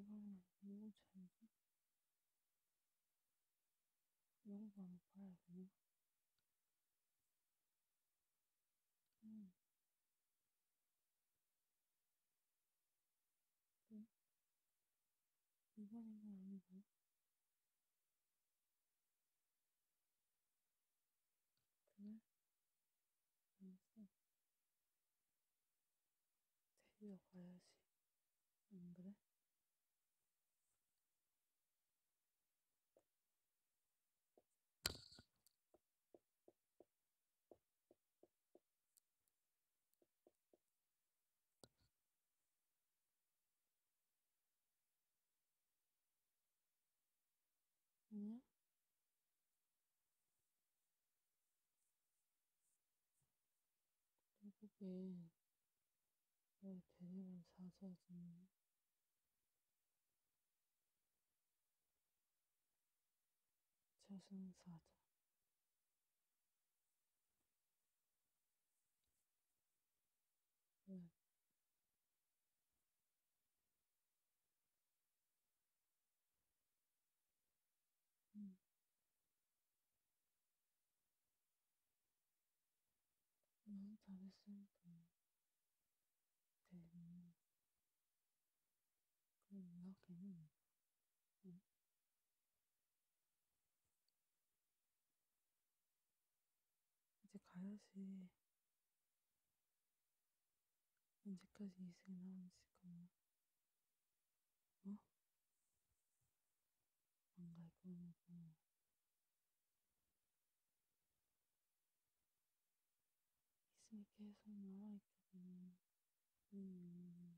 이번엔 이건 차이지? 이런 거 한번 봐야겠네. 네? 이번엔 이건 아니고 그래? 알겠어. 데리러 가야지. 안 그래? 아니야? 결국엔 왜 데리러 사자지? 저승사자. 왜? 너무 잘했으니까 데리러. 그럼 연락해는 응? 이제 가야지. 언제까지 이승이 나오는지 그만. 어? 안 갈 거냐고. 이승이 계속 나와있거든. 영상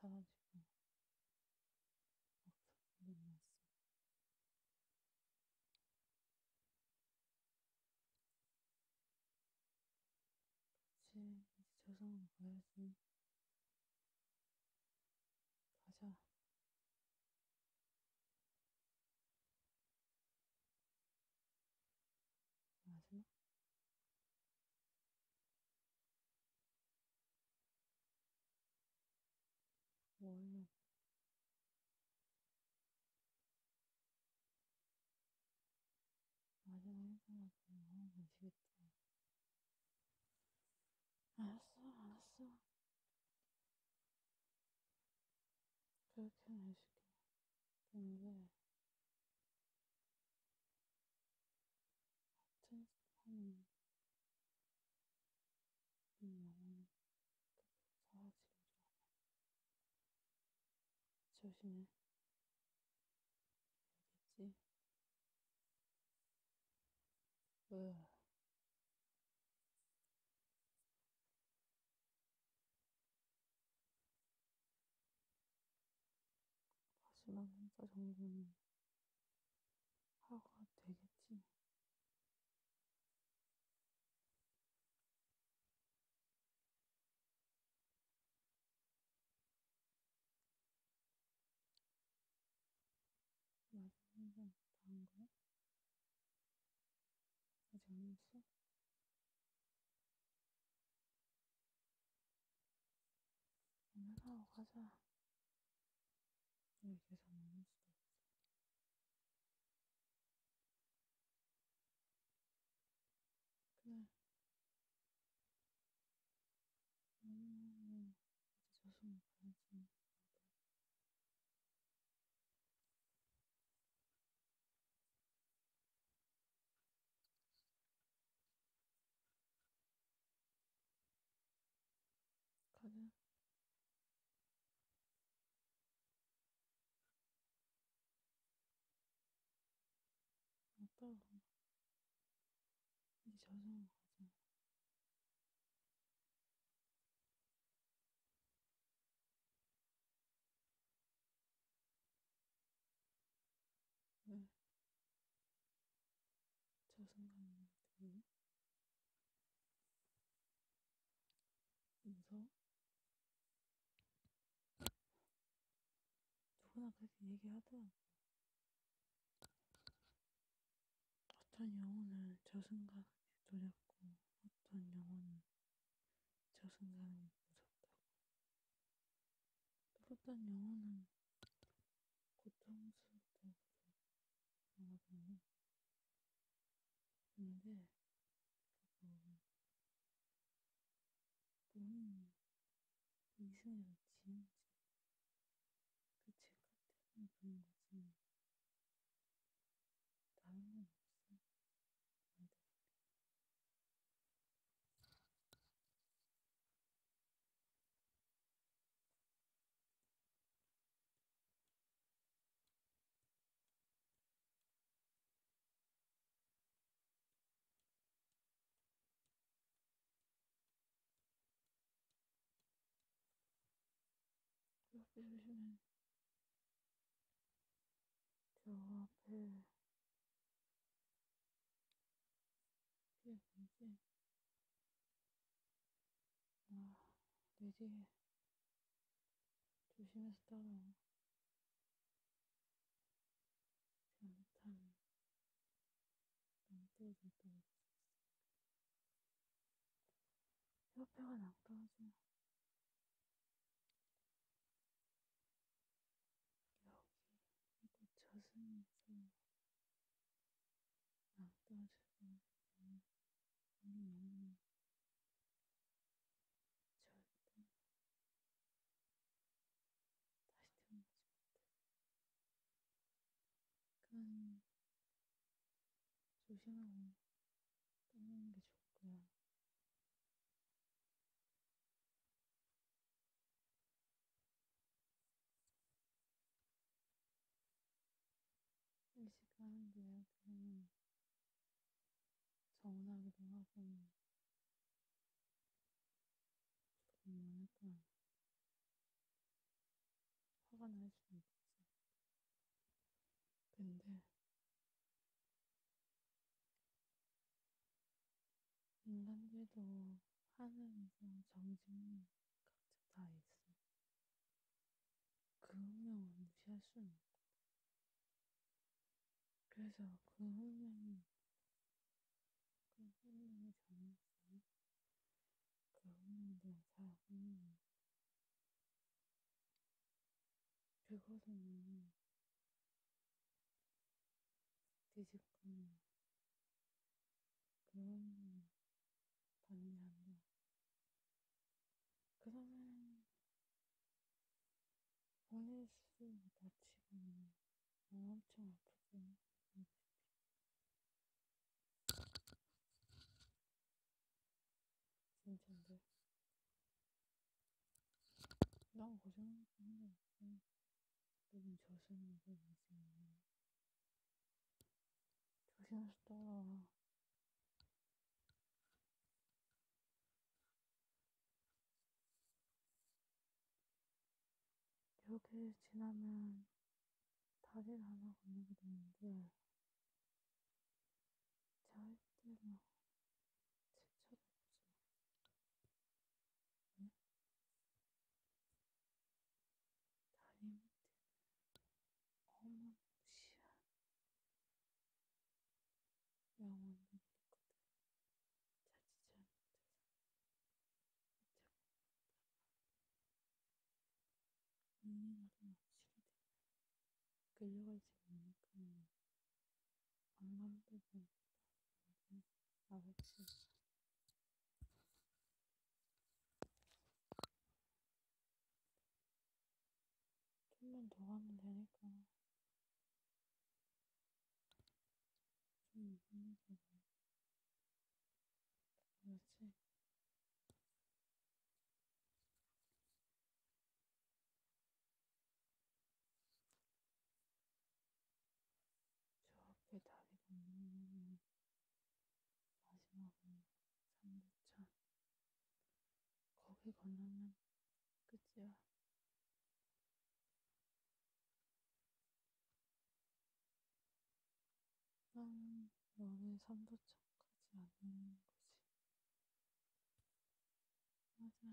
사라지고 없어졌어. 그치, 이제 저승으로 가야지. 가자. 마지막? 뭐 하려고? 마지막 행사가 되면 하면 되시겠다. 알았어, 알았어. 그렇게는 해줄게. 근데 같은 사람이 영원히 사라지는 줄 알아. 조심해. 알겠지? 왜? 마지막 행사 정도는 하고 가도 되겠지? 마지막 행사 다 한 거야? 아직 안 했어? 오늘 하고 가자. 왜 계산 안 할 수도 없어. 그래. 이제 저승으로 가야지. 가자. 이제 저승으로 가자. 왜? 저승 가는 게 무서워? 누가 하나 그렇게 얘기하더라고. 어떤 영혼은 저승가에 노렸고 어떤 영혼은 저승가에 무섭다고, 또 어떤 영혼은 고통스럽다고 하거든요. 근데 본인이 이승에서 지은 그 죄가 때문에 그런 거지 다른 건 없어. 요즘에 저 앞에 뒤에 뭐지? 내 뒤에 조심해서 따라와. 잘못하면 낭 떨어질 뻔했어. 혀뼈가 낭 떨어져. 조심하고 떠나는 게 좋고요. 일식하는 예약은 정하기도 하고 그러면 약간 화가 날 수도 있고. 근데 인간들도 하늘에서 정신이 각자 다 있어. 그 운명을 무시할 수는 없고. 그래서 그 운명이 정했어. 그 운명도 다 운명. 그것은 뒤집거나 그런 반대한다. 그러면 본인 스스로 다치거나 엄청 아프게 진짜인데 난 고생하는 게 없어. 너는 저승이고 무슨 조심해서 따라와. 여기 지나면 다리를 하나 건너게 되는데 절대로 제철 없어. 네? 다리 밑에는 어마무시한 영혼들이 있거든. 자칫 잘못해서 언니라도 낚시가 되면 끌려갈지 모르니까 안만 빼고 알았지. 좀만 더 가면 되니까 좀 힘내자고. 알았지? 저 앞에 다리 건너면 마지막은 3부천. 거기 건너면 끝이야. 난 너를 3부천까지 안 오는 거지. 맞아.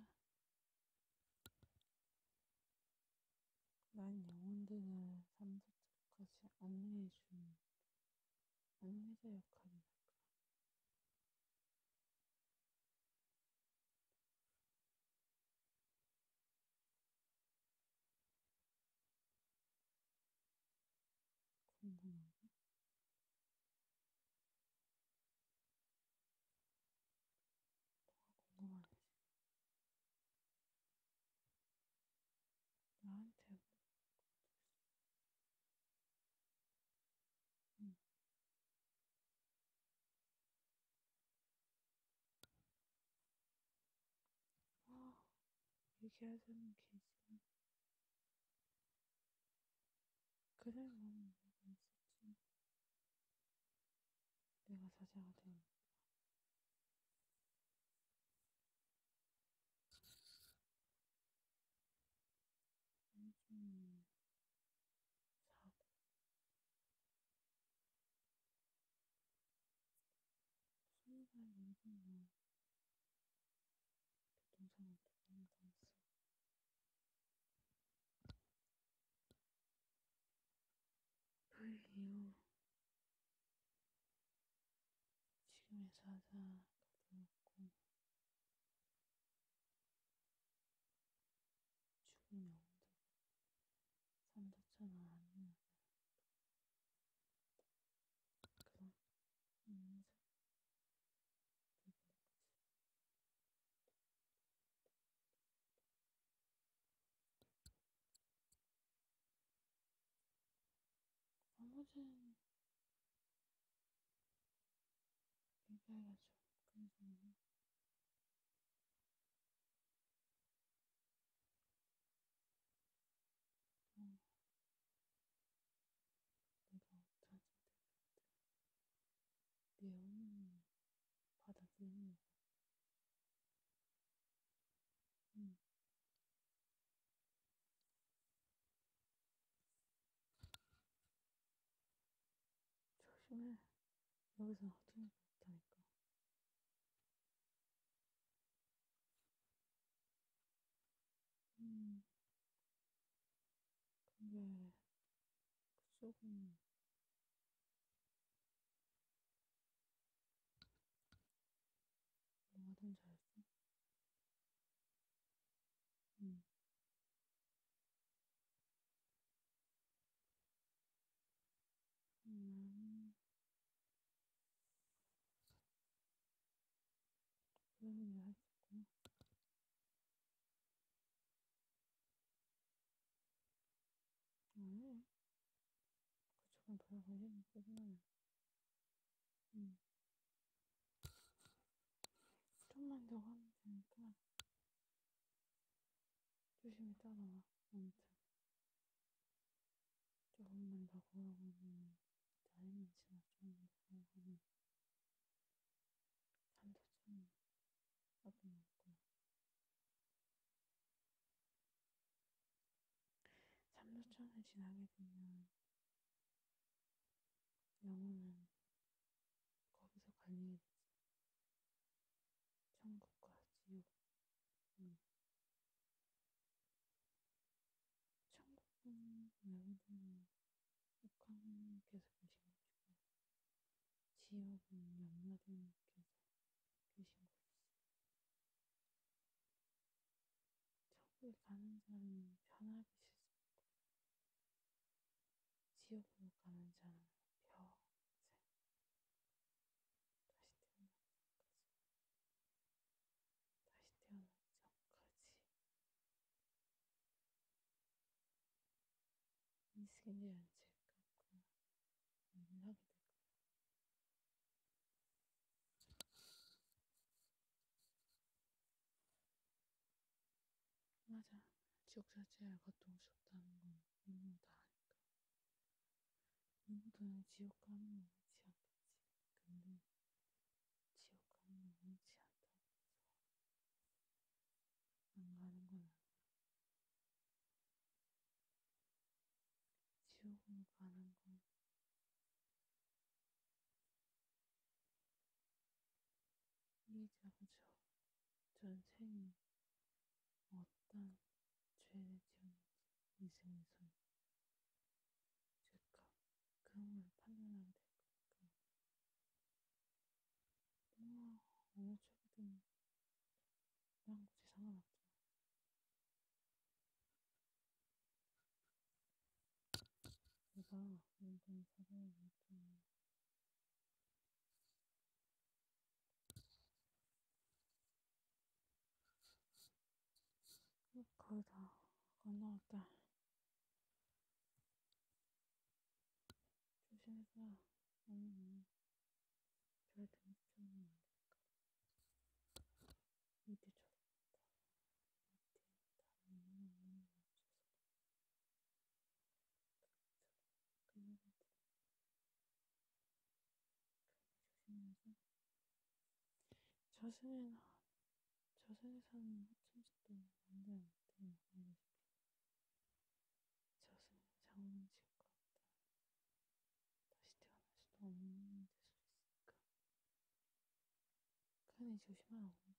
난 영혼 반대날 삼척까지 안내해주는 안내자 역할이랄까. 궁금한데? 뭐가 궁금하지? 나한테 얘기하자는 게지. 그래, 나는 내가 있었지. 내가 사자가 되는 거야. 요즘 사고. 무슨 말 얘기냐. 부동산을 조금 당했어. 그 이후 지금의 사자가 되었고 죽은 영웅들 삼다천은 아니면 그런 인생 아무튼 얘기하기가 좀 그래서요. 내가 어쩌지 내 언니 받아들이는 거. 조심해. 여기서는 하트를 못하니까. 근데 그쪽은 뭐하든 잘했어. 그런 일을 할 수 있구나. 아니, 그쪽은 별로 관심이 없구나. 좀만 더 하면 되니까 조심히 따라와. 아무튼 조금만 더 걸어보면 나이만 지나 조금만 더 걸어보면 단도처럼 나쁜 거 없구나. 삼도천을 지나게 되면 영혼은 거기서 갈리게 되지. 천국과 지옥. 천국은 여러분들은 북한께서 계신 것이고 지옥은 염라대왕께서 계신 것이고 천국에 가는 사람은 편하게 있었고 지옥으로 가는 사람은 평생 다시 태어나기 전까지 인생이란 책 갖고 일을 하게 될 거야. 맞아. 지옥 자체가 고통스럽다는 건 누구나 다 아니까. 누구든 지옥 가는 건 원치 않겠지. 근데 지옥 가는 건 원치 않다고 해서 안 가는 건 아니야. 지옥으로 가는 건 이자부터 전생이 어떤 죄를 지었는지 인생에선 내용을 판단하게 될 거니까. 뭔가 어느 쪽이든 그냥 굳이 상관없잖아. 내가 이번 사례를 좀 거의 다 건너왔다. 조심해서 아니면 별 등점이 안 될까. 이때 졸업했다. 이때 다음에 너무 없어서 그냥 조심해서 저승에 사는 호천식도 완전 저승에 장원을 지을 것 같다. 다시 태어날 수도 없는 될 수 있으니까 그러니 조심하라고.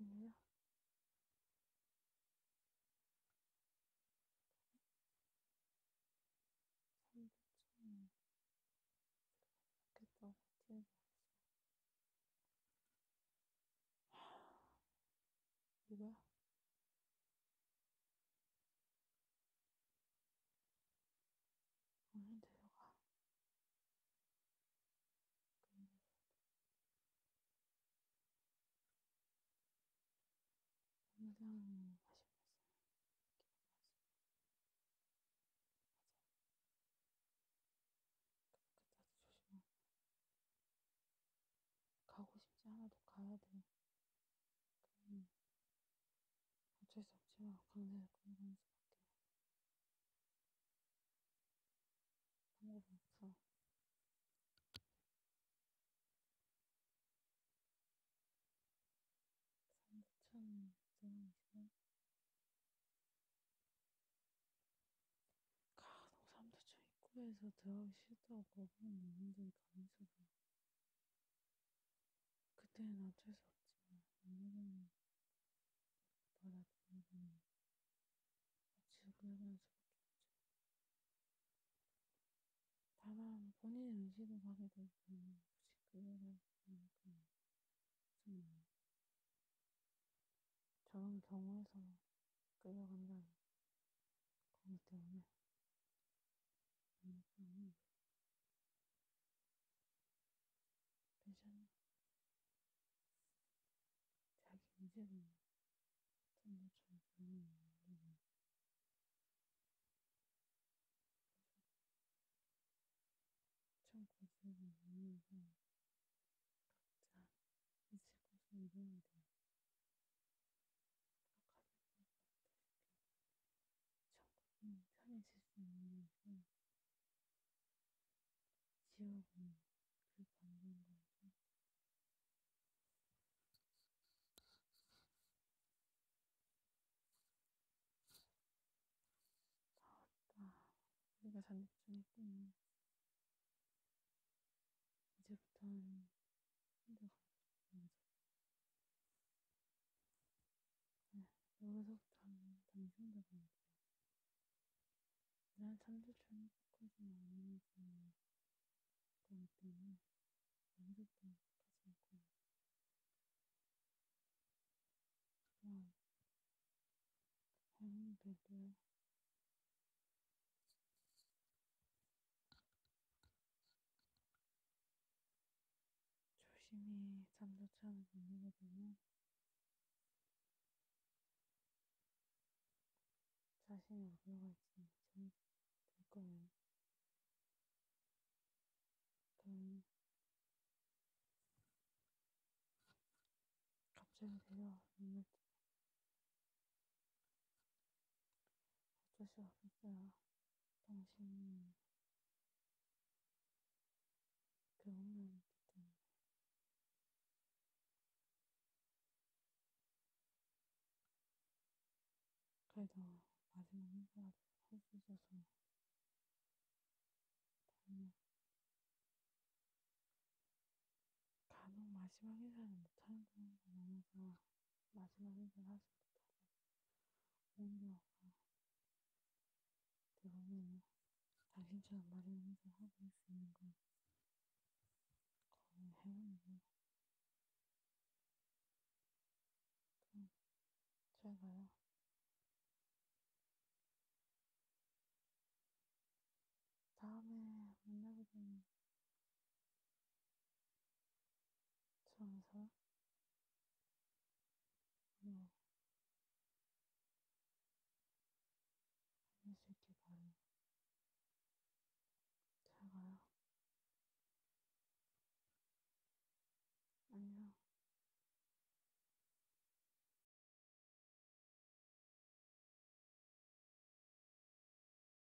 무슨 일이야? 이거야? 얼른 데려가. 오늘은 다시 가고 싶지 않아도 가야 돼. 어쩔 수 없지만 강제를 끌어가는 수밖에 방법이 없어. 삼두천 대왕이 있어? 간혹 삼두천 입구에서 들어가기 싫다고 거부하는 인원들이 가만히 있어서 그때는 어쩔 수 없지만 오늘은 받아들이는 억지로 끌려가는 수밖에 없죠. 다만 본인의 의지로 가게 되면 혹시 끌려가지 않을까. 저런 경우에서 끌려간다는 거기 때문에 괜찮아. 자기 의지로 참 고생을 하면서 각자 있을 곳을 이뤄야 돼. 참 편해질 수 있는 이상 지옥은 그 반대인 거야. 우리가 잔디촌에 있군요. 이제부터는 힘들어 가면서 여기서부터는 당신도 가야 돼요. 난 삼두촌이 끝까지 아니면 거기 때문에 남들도 가지 말 거야. 그럼 할머니 뵐게요. 조심히 잠도차를 건너게 되면 자신이 어디로 갈지 정이 될 거예요. 그럼 갑자기 내려와 놀랬지. 어쩔 수 없었어요. 당신이 그 운명이 있기 때문에. 그래도 마지막 인사라도 할 수 있어서 다행이야. 마지막 인사를 못하는 건 아니고, 마지막 인사를 하지 못하는 오미어가 들어오면 당신처럼 마지막 인사를 하고 있을 수 있는 건 거의 행운이고, 좀 짧아요. 다음에 만나게 되면 좋은 사람?